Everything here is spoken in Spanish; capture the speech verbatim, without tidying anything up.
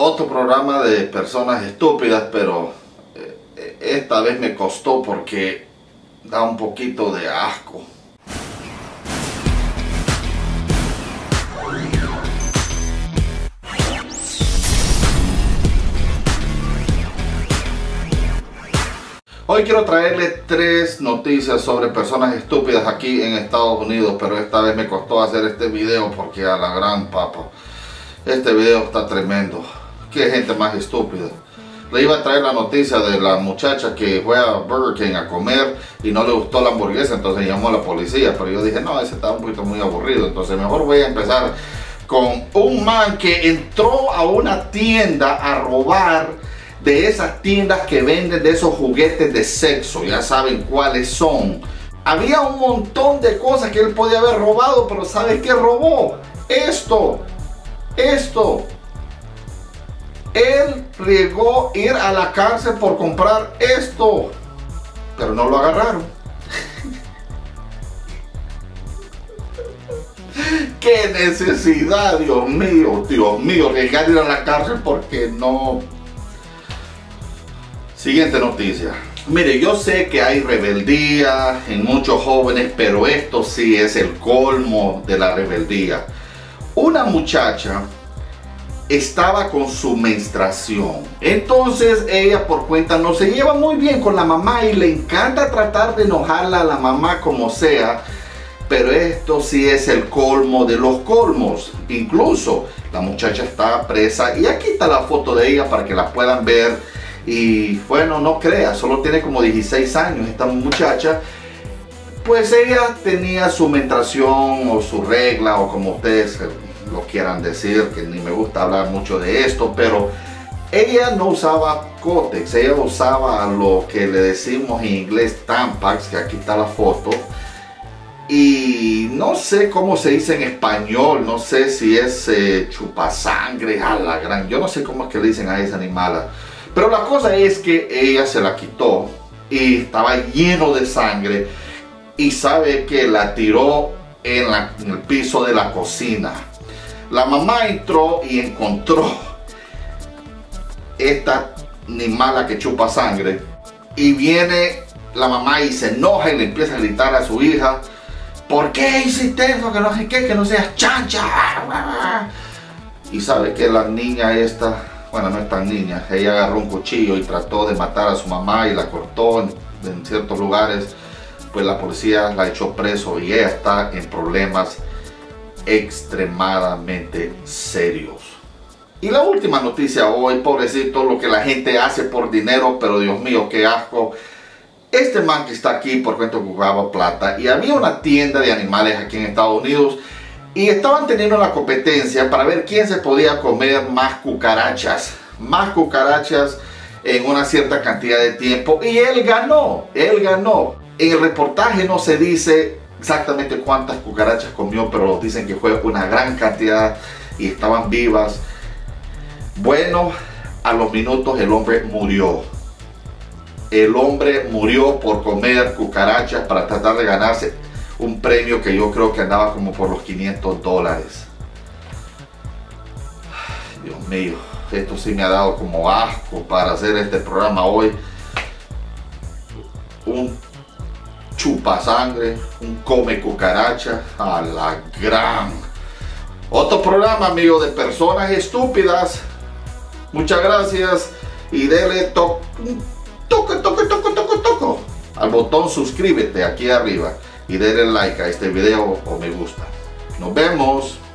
otro programa de Personas Estúpidas, pero esta vez me costó porque da un poquito de asco. Hoy quiero traerles tres noticias sobre personas estúpidas aquí en Estados Unidos, pero esta vez me costó hacer este video porque a la gran papa, este video está tremendo. Qué gente más estúpida. Le iba a traer la noticia de la muchacha que fue a Burger King a comer y no le gustó la hamburguesa, entonces llamó a la policía, pero yo dije no, ese está un poquito muy aburrido, entonces mejor voy a empezar con un man que entró a una tienda a robar de esas tiendas que venden de esos juguetes de sexo, ya saben cuáles son. Había un montón de cosas que él podía haber robado, pero ¿sabes qué robó? Esto, esto. Él riesgó ir a la cárcel por comprar esto, pero no lo agarraron. ¡Qué necesidad, Dios mío, Dios mío! Riesgar ir a la cárcel porque no... Siguiente noticia. Mire, yo sé que hay rebeldía en muchos jóvenes, pero esto sí es el colmo de la rebeldía. Una muchacha estaba con su menstruación. Entonces ella por cuenta no se lleva muy bien con la mamá y le encanta tratar de enojarla a la mamá como sea. Pero esto sí es el colmo de los colmos. Incluso la muchacha está presa y aquí está la foto de ella para que la puedan ver. Y bueno, no creas, solo tiene como dieciséis años esta muchacha. Pues ella tenía su menstruación o su regla o como ustedes lo quieran decir, que ni me gusta hablar mucho de esto, pero ella no usaba cótex, ella usaba lo que le decimos en inglés tampax, que aquí está la foto. Y no sé cómo se dice en español, no sé si es eh, chupasangre, a la gran, yo no sé cómo es que le dicen a esa animala. Pero la cosa es que ella se la quitó y estaba lleno de sangre y sabe que la tiró en, la, en el piso de la cocina. La mamá entró y encontró esta animala que chupa sangre y viene la mamá y se enoja y le empieza a gritar a su hija: ¿por qué hiciste eso? Que no sé qué, que no seas chancha. Y sabe que la niña esta... Bueno, no es tan niña. Ella agarró un cuchillo y trató de matar a su mamá y la cortó en, en ciertos lugares. Pues la policía la echó preso y ella está en problemas extremadamente serios. Y la última noticia hoy, pobrecito, lo que la gente hace por dinero, pero Dios mío, qué asco. Este man que está aquí por cuenta ocupaba plata y había una tienda de animales aquí en Estados Unidos. Y estaban teniendo la competencia para ver quién se podía comer más cucarachas, más cucarachas en una cierta cantidad de tiempo. Y él ganó, él ganó. En el reportaje no se dice exactamente cuántas cucarachas comió, pero dicen que fue una gran cantidad y estaban vivas. Bueno, a los minutos el hombre murió. El hombre murió por comer cucarachas para tratar de ganarse un premio que yo creo que andaba como por los quinientos dólares. Dios mío, esto sí me ha dado como asco para hacer este programa hoy. Un chupasangre, un come cucaracha, a la gran. Otro programa, amigo, de personas estúpidas. Muchas gracias y dele toque, toque, toque, toque, toque, toque al botón suscríbete aquí arriba. Y denle like a este video o me gusta. Nos vemos.